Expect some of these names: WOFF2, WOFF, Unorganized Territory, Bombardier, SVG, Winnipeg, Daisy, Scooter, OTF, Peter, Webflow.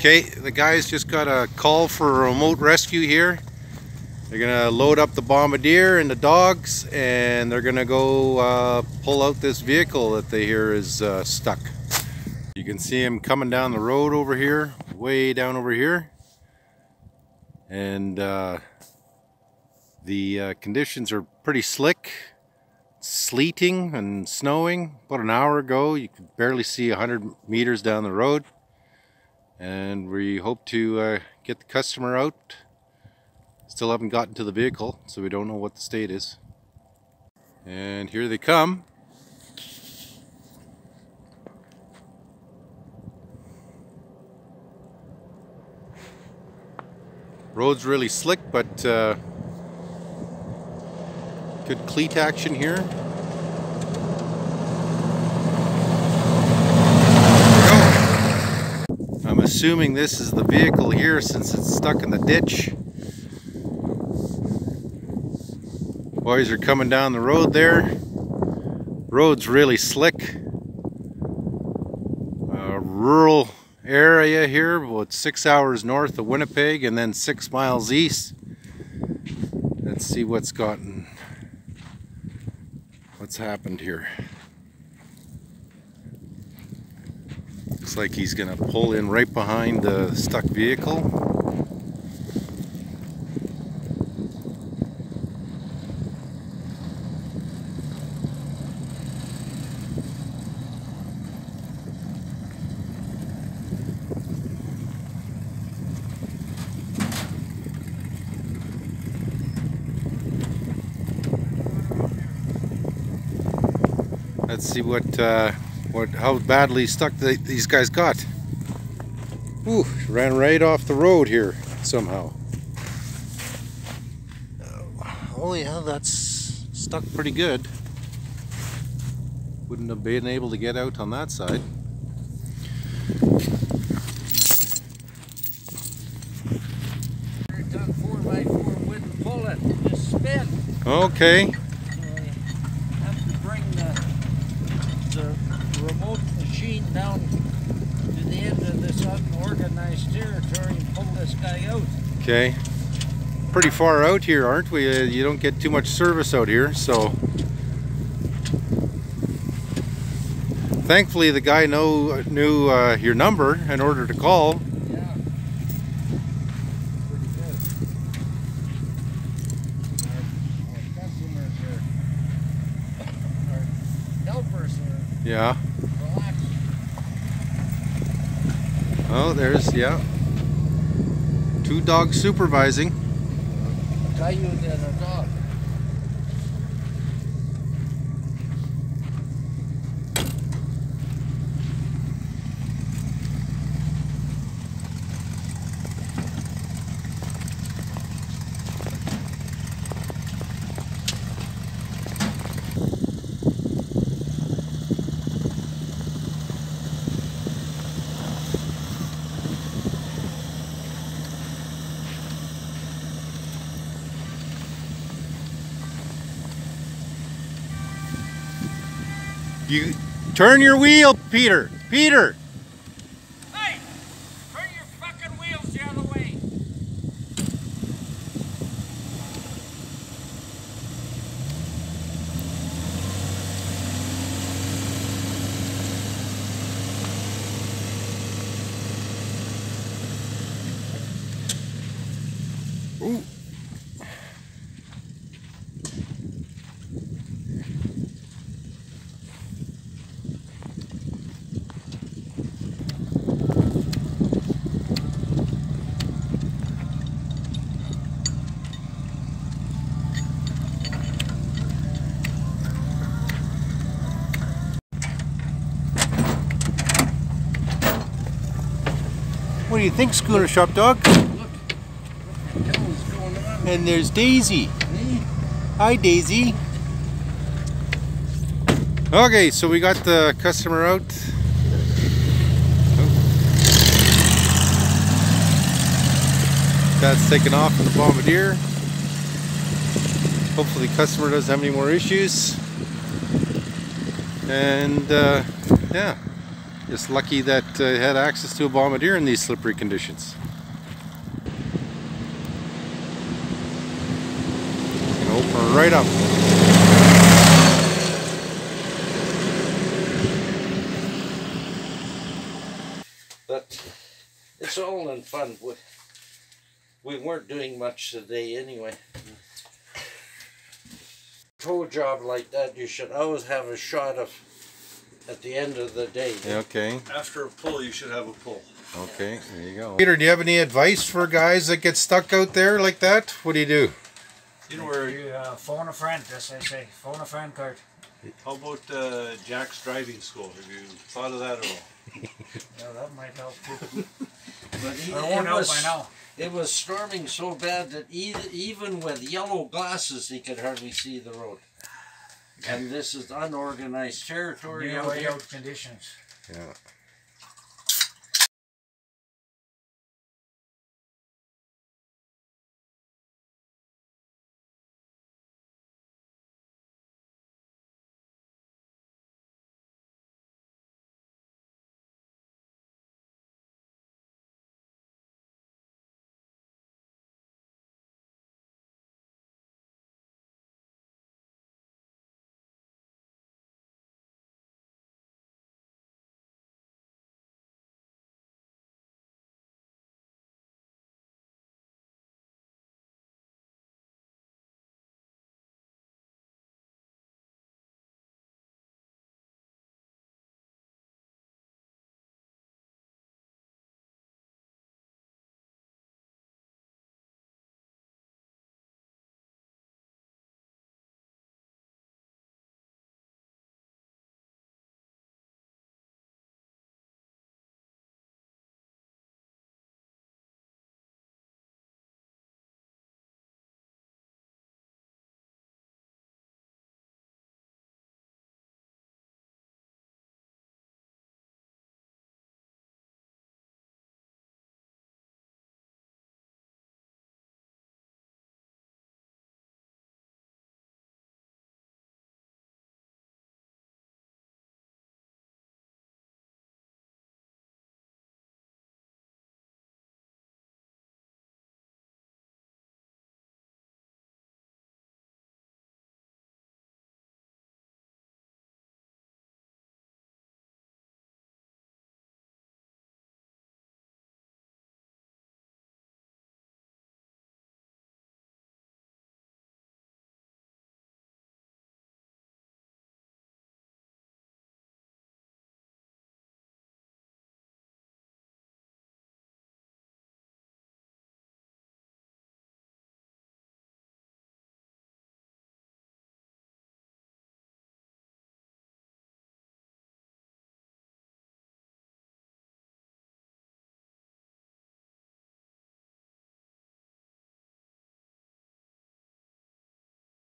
Okay, the guys just got a call for a remote rescue here. They're gonna load up the Bombardier and the dogs, and they're gonna go pull out this vehicle that they hear is stuck. You can see him coming down the road over here, way down over here. And the conditions are pretty slick. It's sleeting and snowing. About an hour ago, you could barely see 100 meters down the road. And we hope to get the customer out. Still haven't gotten to the vehicle, so we don't know what the state is. And here they come. Road's really slick, but good cleat action here. I'm assuming this is the vehicle here since it's stuck in the ditch. Boys are coming down the road there. Road's really slick. Rural area here, about 6 hours north of Winnipeg and then 6 miles east. Let's see what's happened here. Looks like he's gonna pull in right behind the stuck vehicle. Let's see how badly stuck these guys got. Ooh, ran right off the road here somehow. Oh yeah, that's stuck pretty good. Wouldn't have been able to get out on that side. Okay. Down to the end of this unorganized territory and pull this guy out. Okay, pretty far out here, aren't we? You don't get too much service out here, so thankfully the guy knew your number in order to call. Yeah, pretty good. Our customers are, our helpers are. Yeah. Oh, there's, yeah, two dogs supervising. Coyote and a dog. You turn your wheel, Peter. Peter! Hey! Turn your fucking wheels the other way! Ooh. What do you think, Scooter Shop Dog? Look what the hell is going on. And there's Daisy. Hey. Hi, Daisy. Okay, so we got the customer out. Oh. That's taken off in the Bombardier. Hopefully the customer doesn't have any more issues. And yeah. Just lucky that I had access to a bombardier in these slippery conditions. Gonna open her right up. But it's all in fun. We weren't doing much today anyway. Tow job like that, you should always have a shot of at the end of the day. Okay. After a pull, you should have a pull. Okay, there you go. Peter, do you have any advice for guys that get stuck out there like that? What do you do? You know where you phone a friend, as I say. Phone a friend card. How about Jack's driving school? Have you thought of that at all? Yeah, that might help too. But I know. It was storming so bad that even with yellow glasses he could hardly see the road. And this is unorganized territory. Out conditions. Yeah.